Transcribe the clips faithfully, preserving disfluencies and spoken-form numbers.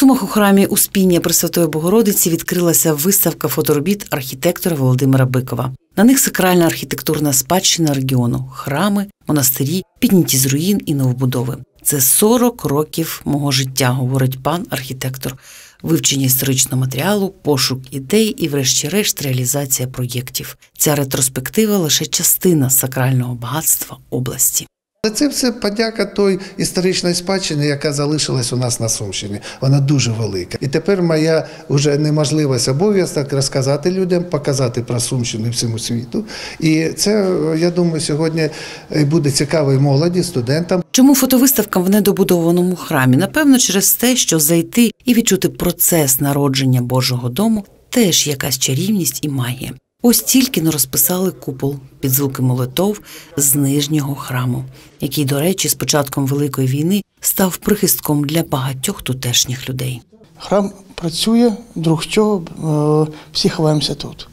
Сумах у храмі Успіння Пресвятої Богородиці відкрилася виставка фоторобіт архітектора Володимира Бикова. На них сакральна архітектурна спадщина регіону – храми, монастирі, підняті з руїн і новобудови. «Це сорок років мого життя», – говорить пан архітектор. Вивчення історичного матеріалу, пошук ідей і, врешті-решт, реалізація проєктів. Ця ретроспектива – лише частина сакрального багатства області. Це все подяка той історичної спадщини, яка залишилась у нас на Сумщині. Вона дуже велика. І тепер моя вже неможливість обов'язок розказати людям, показати про Сумщину всьому світу. І це, я думаю, сьогодні буде цікаво і молоді, студентам. Чому фотовиставка в недобудованому храмі? Напевно, через те, що зайти і відчути процес народження Божого дому теж якась чарівність і магія. Ось тільки-но розписали купол під звуки молитов з нижнього храму, який, до речі, з початком Великої війни став прихистком для багатьох тутешніх людей. Храм працює, друг чого, всі ховаємося тут.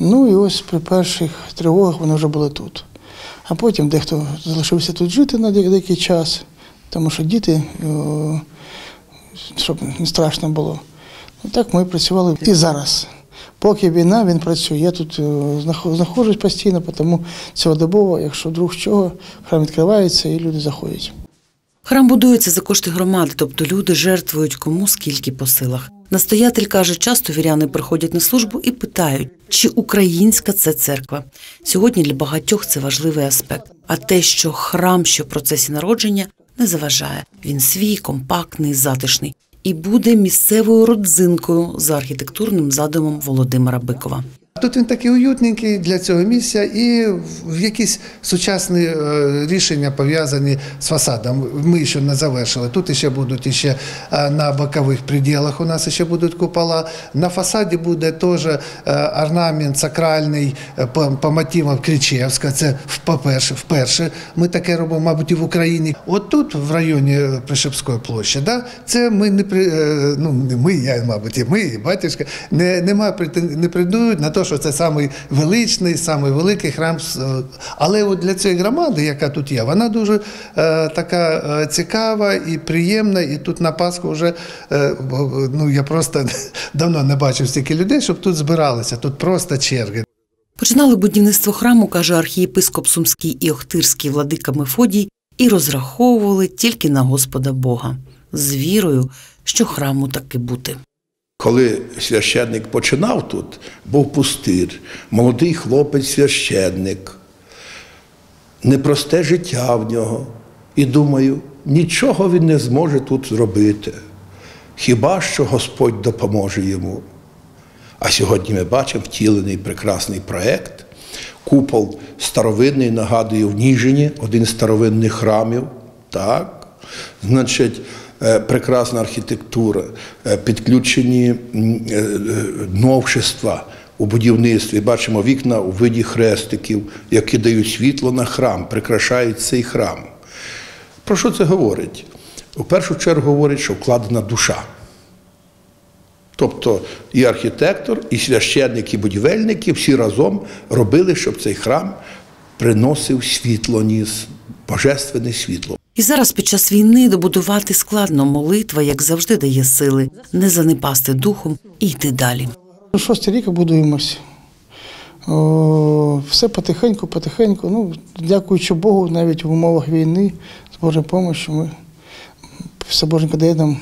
Ну і ось при перших тривогах вони вже були тут. А потім дехто залишився тут жити на деякий час, тому що діти, щоб не страшно було. Так ми працювали і зараз. Поки війна, він працює. Я тут знаходжусь постійно, тому цілодобово, якщо вдруг чого, храм відкривається і люди заходять. Храм будується за кошти громади, тобто люди жертвують кому скільки по силах. Настоятель каже, часто віряни приходять на службу і питають, чи українська це церква. Сьогодні для багатьох це важливий аспект. А те, що храм, що в процесі народження, не заважає. Він свій, компактний, затишний. І буде місцевою родзинкою за архітектурним задумом Володимира Бикова. Тут він такий уютненький для цього місця і якісь сучасні рішення пов'язані з фасадом. Ми ще не завершили. Тут ще будуть ще на бокових приділах у нас ще будуть купола. На фасаді буде теж орнамент сакральний по, по мотивам Кричевська. Це вперше, вперше ми таке робимо, мабуть, і в Україні. От тут, в районі Пришипської площі, да? Це ми не при... ну, не ми, я, мабуть, і ми, і батюшка, не, нема, не придують на те, що це найвеличний, найвеликий храм. Але от для цієї громади, яка тут є, вона дуже е, така е, цікава і приємна. І тут на Пасху вже, е, ну я просто давно не бачив стільки людей, щоб тут збиралися, тут просто черги. Починали будівництво храму, каже архієпископ Сумський і Охтирський владика Мефодій, і розраховували тільки на Господа Бога. З вірою, що храму таки бути. Коли священник починав тут, був пустир, молодий хлопець-священник, непросте життя в нього. І думаю, нічого він не зможе тут зробити, хіба що Господь допоможе йому. А сьогодні ми бачимо втілений прекрасний проєкт. Купол старовинний, нагадую, в Ніжині, один з старовинних храмів, так, значить, прекрасна архітектура, підключені новшества у будівництві. Бачимо вікна у виді хрестиків, які дають світло на храм, прикрашають цей храм. Про що це говорить? У першу чергу говорить, що вкладена душа. Тобто і архітектор, і священник, і будівельники всі разом робили, щоб цей храм приносив світло, ніс, божественне світло. І зараз під час війни добудувати складно. Молитва, як завжди, дає сили не занепасти духом і йти далі. Шостий рік будуємося. Все потихеньку, потихеньку. Ну, дякуючи Богу, навіть в умовах війни, з Божою допомогою, ми все Боженько дає нам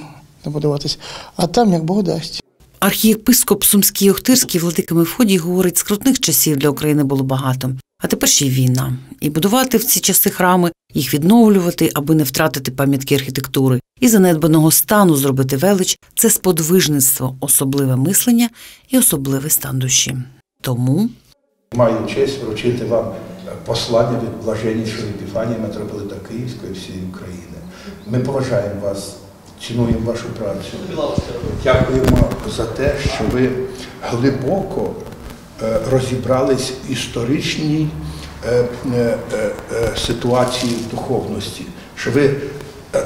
добудуватися. А там, як Бог дасть. Архієпископ Сумський і Охтирський владика Мефодій говорить, скрутних часів для України було багато. А тепер ще й війна. І будувати в ці часи храми, їх відновлювати, аби не втратити пам'ятки архітектури. І занедбаного стану зробити велич – це сподвижництво, особливе мислення і особливий стан душі. Тому… Маю честь вручити вам послання від блаженнішого Епіфанія, митрополита Київської всієї України. Ми поважаємо вас, цінуємо вашу працю. Дякуємо за те, що ви глибоко розібрались в історичній е, е, е, ситуації в духовності, що ви е, е,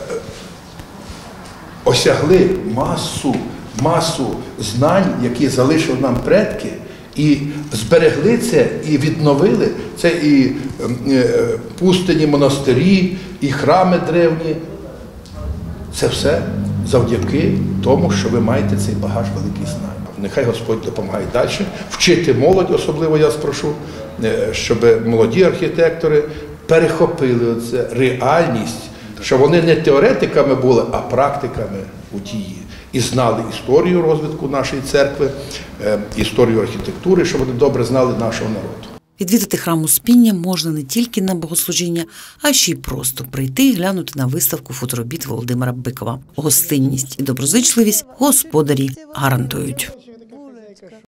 осягли масу, масу знань, які залишили нам предки, і зберегли це, і відновили. Це і е, е, пустині монастирі, і храми древні. Це все завдяки тому, що ви маєте цей багаж великих знань. Нехай Господь допомагає далі, вчити молодь, особливо я спрошу, щоб молоді архітектори перехопили оце реальність, що вони не теоретиками були, а практиками у дії. І знали історію розвитку нашої церкви, історію архітектури, щоб вони добре знали нашого народу. Відвідати храм Успіння можна не тільки на богослужіння, а ще й просто прийти і глянути на виставку фоторобіт Володимира Бикова. Гостинність і доброзичливість господарі гарантують.